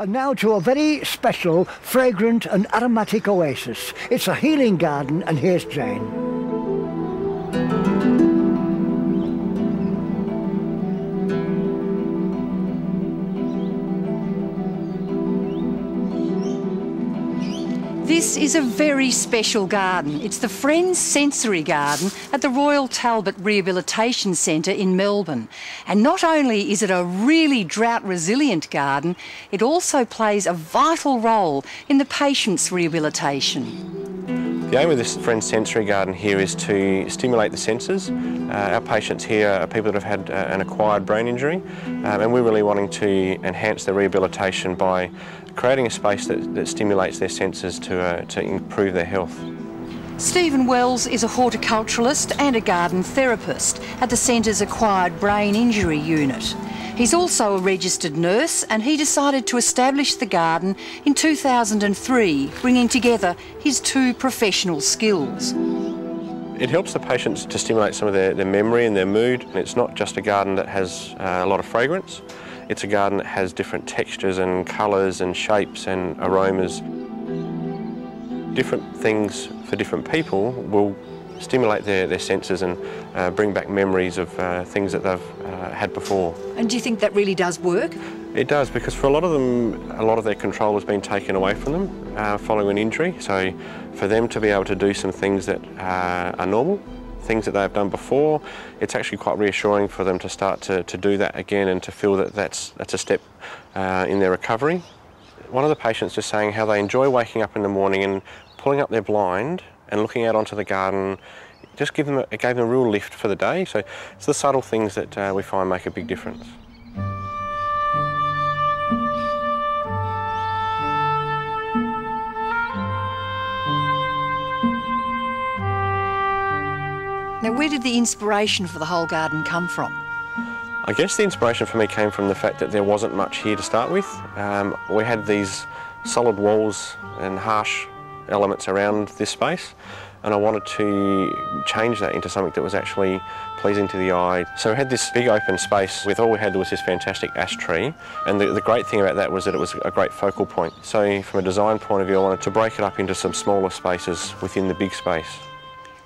And now to a very special, fragrant and aromatic oasis. It's a healing garden, and here's Jane. This is a very special garden. It's the Friends Sensory Garden at the Royal Talbot Rehabilitation Centre in Melbourne. And not only is it a really drought-resilient garden, it also plays a vital role in the patient's rehabilitation. The aim of this Friends Sensory Garden here is to stimulate the senses. Our patients here are people that have had an acquired brain injury, and we're really wanting to enhance their rehabilitation by creating a space that stimulates their senses to improve their health. Stephen Wells is a horticulturalist and a garden therapist at the Centre's Acquired Brain Injury Unit. He's also a registered nurse, and he decided to establish the garden in 2003, bringing together his two professional skills. It helps the patients to stimulate some of their memory and their mood. And it's not just a garden that has a lot of fragrance. It's a garden that has different textures and colours and shapes and aromas. Different things for different people will stimulate their senses and bring back memories of things that they've had before. And do you think that really does work? It does, because for a lot of them, a lot of their control has been taken away from them following an injury. So for them to be able to do some things that are normal, things that they've done before, it's actually quite reassuring for them to start to do that again and to feel that that's a step in their recovery. One of the patients just saying how they enjoy waking up in the morning and pulling up their blind and looking out onto the garden, just gave them a real lift for the day. So it's the subtle things that we find make a big difference. Now, where did the inspiration for the whole garden come from? I guess the inspiration for me came from the fact that there wasn't much here to start with. We had these solid walls and harsh elements around this space, and I wanted to change that into something that was actually pleasing to the eye. So we had this big open space with all we had was this fantastic ash tree, and the great thing about that was that it was a great focal point. So from a design point of view, I wanted to break it up into some smaller spaces within the big space.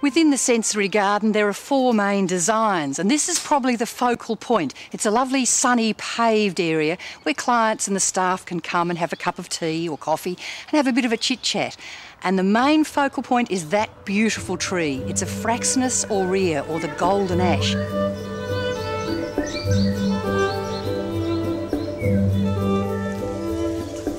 Within the sensory garden, there are four main designs, and this is probably the focal point. It's a lovely, sunny, paved area where clients and the staff can come and have a cup of tea or coffee and have a bit of a chit-chat. And the main focal point is that beautiful tree. It's a Fraxinus aurea, or the golden ash.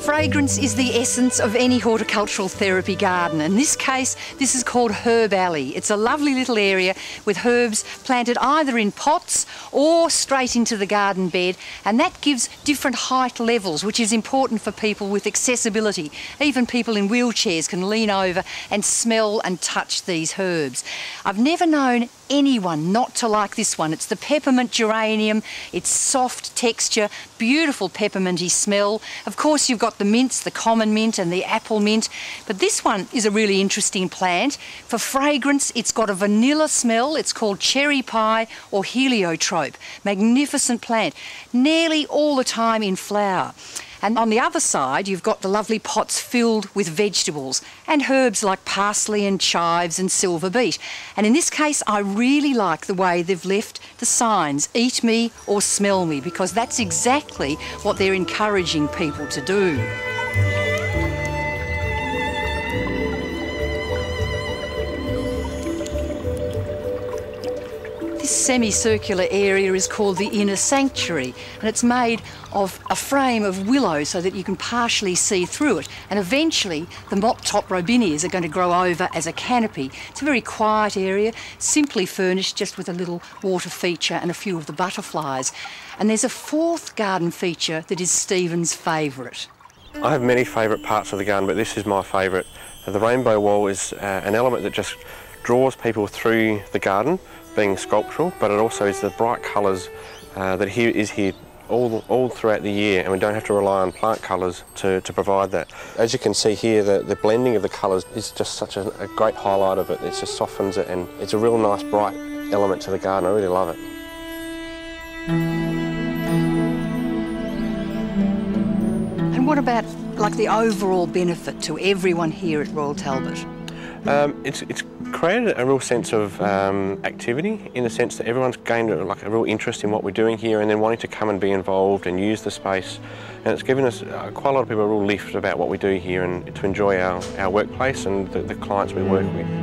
Fragrance is the essence of any horticultural therapy garden. In this case, this is called Herb Alley. It's a lovely little area with herbs planted either in pots or straight into the garden bed, and that gives different height levels, which is important for people with accessibility. Even people in wheelchairs can lean over and smell and touch these herbs. I've never known anyone not to like this one. It's the peppermint geranium. It's soft texture, beautiful pepperminty smell. Of course, you've got the mints, the common mint and the apple mint, but this one is a really interesting plant. For fragrance, it's got a vanilla smell. It's called cherry pie or heliotrope. Magnificent plant, nearly all the time in flower. And on the other side, you've got the lovely pots filled with vegetables and herbs like parsley and chives and silver beet. And in this case, I really like the way they've left the signs, eat me or smell me, because that's exactly what they're encouraging people to do. This semicircular area is called the Inner Sanctuary, and it's made of a frame of willow so that you can partially see through it, and eventually the mop-top robinias are going to grow over as a canopy. It's a very quiet area, simply furnished just with a little water feature and a few of the butterflies. And there's a fourth garden feature that is Stephen's favourite. I have many favourite parts of the garden, but this is my favourite. The rainbow wall is an element that just draws people through the garden, being sculptural, but it also is the bright colours that is here all throughout the year, and we don't have to rely on plant colours to provide that. As you can see here, the blending of the colours is just such a great highlight of it. It just softens it, and it's a real nice bright element to the garden. I really love it. And what about like the overall benefit to everyone here at Royal Talbot? It's created a real sense of activity, in the sense that everyone's gained like a real interest in what we're doing here, and then wanting to come and be involved and use the space. And it's given us quite a lot of people a real lift about what we do here, and to enjoy our workplace and the clients we work with.